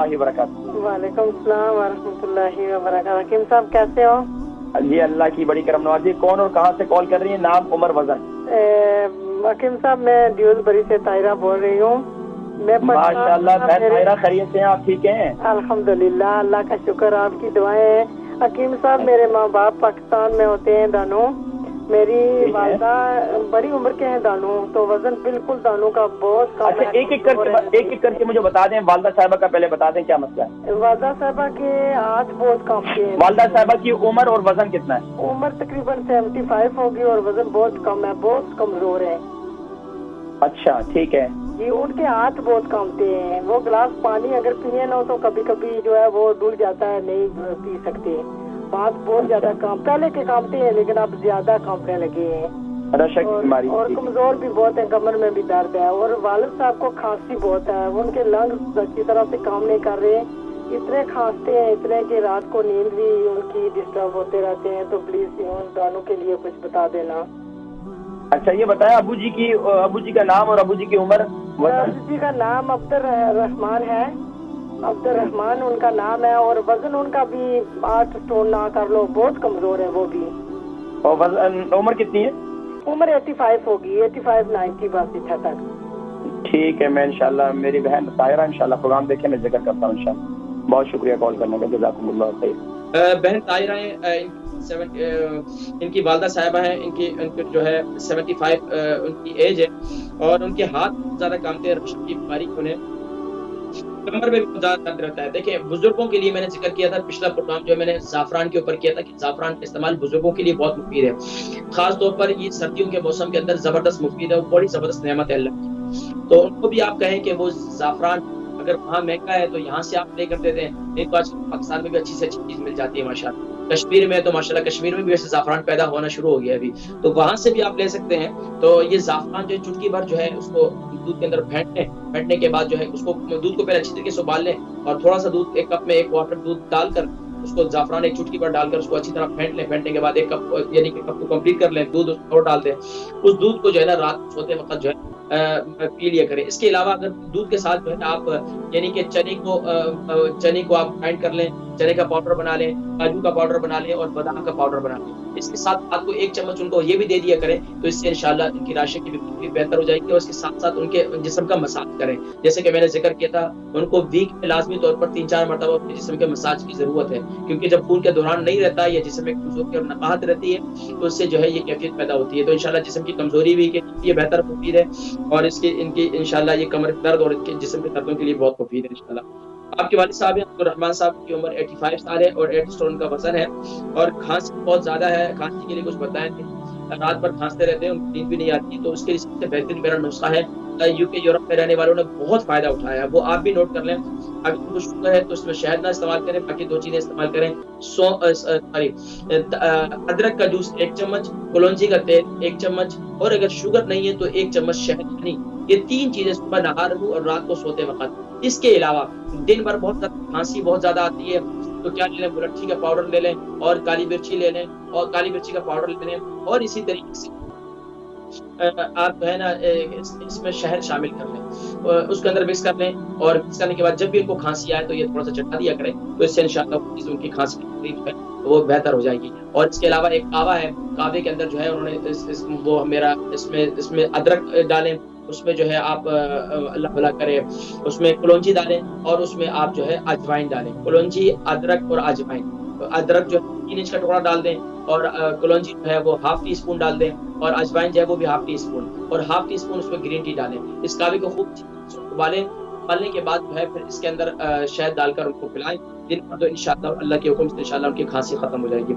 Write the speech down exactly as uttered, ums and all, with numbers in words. वालेकुम सलाम वरहमतुल्लाहि वबरकातुहू। हकीम साहब कैसे हो? जी अल्लाह की बड़ी करम नवाजी। कौन और कहाँ से कॉल कर रही है? नाम, उम्र, वजन। हकीम साहब मैं ड्यूलबरी से ताहिरा बोल रही हूँ। मैं माशाल्लाह ताहिरा खैरियत से हैं? आप ठीक हैं? अल्हम्दुलिल्लाह, अल्लाह का शुक्र, आपकी दुआएं हैं। हकीम साहब मेरे माँ बाप पाकिस्तान में होते हैं दानों, मेरी वालदा बड़ी उम्र के हैं दानों, तो वजन बिल्कुल दानों का बहुत कम। अच्छा, एक एक करके एक एक करके मुझे बता दें। वालदा साहिबा का पहले बता दें क्या मसला है। वालदा साहिबा के हाथ बहुत कम के हैं। वालदा साहिबा की उम्र और वजन कितना है? उम्र तकरीबन सेवेंटी फाइव होगी और वजन बहुत कम है, बहुत कमजोर है। अच्छा ठीक है जी। उनके हाथ बहुत कांपते हैं, वो गिलास पानी अगर पिए ना तो कभी कभी जो है वो डूल जाता है, नहीं पी सकते। बात बहुत ज्यादा काम पहले के कामते हैं लेकिन अब ज्यादा कांपने लगे हैं और, और कमजोर भी बहुत है, कमर में भी दर्द है। और वालिद साहब को खांसी बहुत है, उनके लंग्स अच्छी तरह से काम नहीं कर रहे, इतने खांसते हैं इतने कि रात को नींद भी उनकी डिस्टर्ब होते रहते हैं। तो प्लीज उन दानों के लिए कुछ बता देना। अच्छा ये बताया अबू जी की अबू जी का नाम और अबू जी की उम्र? अबू जी का नाम अब्दुर रहमान है, अब्दुर रहमान उनका नाम है। और वजन उनका भी आठ स्टोन ना कर लो, बहुत कमजोर है वो भी। और वजन, उम्र कितनी है? उम्र पचासी होगी, पचासी नब्बे बस इतना तक। ठीक है, मैं इंशाल्लाह मेरी बहन ताहिरा इंशाल्लाह प्रोग्राम देखे मैं जिक्र करता हूँ इंशाल्लाह। बहुत शुक्रिया कॉल करने का, जज़ाकुमुल्लाह खैर। बहन ताहिरा इनकी वालदा साहिबा है, इनकी इनकी जो है पचहत्तर उनकी एज है और उनके हाथ ज्यादा कामते हैं, रश्मि की बीमारी होने कमर में भी ज्यादा दर्द रहता है। देखिए बुजुर्गों के लिए मैंने जिक्र किया था, पिछला प्रोग्राम जो मैंने जाफरान के ऊपर किया था कि जाफरान का इस्तेमाल बुजुर्गों के लिए बहुत मुफीद है, खास तौर पर ये सर्दियों के मौसम के अंदर जबरदस्त मुफीद है, वो बड़ी जबरदस्त नेमत है अल्लाह की। तो उनको भी आप कहें कि वो जाफरान अगर वहाँ महंगा है तो यहाँ से आप ले कर देते हैं, नहीं तो आज पाकिस्तान में भी अच्छी से अच्छी चीज मिल जाती है माशाल्लाह। कश्मीर में तो माशाल्लाह कश्मीर में भी वैसे जाफरान पैदा होना शुरू हो गया अभी, तो वहां से भी आप ले सकते हैं। तो ये जाफरान जो चुटकी भर जो है उसको दूध के अंदर फेंट लें, फेंटने के बाद जो है उसको दूध को पहले अच्छी तरीके से उबाल लें और थोड़ा सा दूध एक कप में एक वाटर दूध डालकर उसको जाफरान एक चुटकी पर डालकर उसको अच्छी तरह फेंट लें। फेंटने के बाद एक कप यानी कि कप को कंप्लीट कर लें, दूध और डाल दें। उस दूध को जो है ना रात सोते वक्त जो है पी लिया करें। इसके अलावा अगर दूध के साथ जो है आप यानी कि चने को चने को आप ग्राइंड कर लें, चने का पाउडर बना लें, काजू का पाउडर बना लें और बादाम का पाउडर बना लें, इसके साथ आपको एक चम्मच उनको ये भी दे दिया करें, तो इससे इंशाल्लाह इनकी राशि की भी बेहतर हो जाएगी। और इसके साथ साथ उनके जिस्म का मसाज करें, जैसे कि मैंने जिक्र किया था उनको वीक में लाजमी तौर पर तीन चार मरतबा अपने जिस्म के मसाज की जरूरत है, क्योंकि जब खून के दौरान नहीं रहता या जिसम में कमजोरी और नकाहत रहती है तो उससे जो है ये कैफियत पैदा होती है। तो इंशाल्लाह जिस्म की कमजोरी भी ये बेहतर मुफीद है और इसके इनकी इंशाल्लाह ये कमर दर्द और इनके जिस्म के दर्दों के लिए बहुत मुफीद है इंशाल्लाह। आपके वालिद साहब हैं अब्दुर रहमान साहब, की उम्र पचासी साल है और आठ स्टोन का वजन है और खांसी बहुत ज्यादा है। खांसी के लिए कुछ बताएं, रात भर खांसते रहते हैं, उनकी नींद भी नहीं आती, तो उसके लिए सबसे बेहतरीन मेरा नुस्खा है, यूके यूरोप में रहने वालों ने बहुत फायदा उठाया है, वो आप भी नोट कर लें। अगर उनको शुगर है तो उसमें शहद ना इस्तेमाल करें, बाकी दो चीजें इस्तेमाल करें, सो सॉरी अदरक का जूस एक चम्मच, कलौंजी का तेल एक चम्मच और अगर शुगर नहीं है तो एक चम्मच शहद यानी ये तीन चीजें सुबह नहार और रात को सोते वक्त। इसके अलावा दिन भर बहुत खांसी बहुत ज्यादा आती है तो क्या ले लें, मुलट्ठी का पाउडर ले लें और काली मिर्ची ले लें और काली मिर्ची का पाउडर ले लें और इसी तरीके से आप जो है ना इसमें शहद शामिल कर लें, उसके अंदर मिक्स कर लें और मिक्स करने के बाद जब भी उनको खांसी आए तो ये थोड़ा सा चटा दिया करें, तो इससे इंशाल्लाह उनकी खांसी वो बेहतर हो जाएगी। और इसके अलावा एक कावा है, कावे के अंदर जो है उन्होंने इस, इस, वो मेरा इसमें इसमें अदरक डालें, उसमें जो है आप अल्लाह भला करे उसमें कलौंजी डालें और उसमें आप जो है अजवाइन डालें, कलौंजी अदरक और अजवाइन। अदरक जो है तीन इंच का टुकड़ा डाल दें और कलौंजी जो है वो हाफ टी स्पून डाल दें और अजवाइन जो है वो भी हाफ टी स्पून और हाफ टी स्पून उसमें ग्रीन टी डालें। इस कावे को खूब उबालें, उबालने के बाद जो है फिर इसके अंदर शहद डालकर उनको पिलाएं दिन भर, तो इंशाल्लाह अल्लाह के हुक्म से इंशाल्लाह उनकी खांसी खत्म हो जाएगी।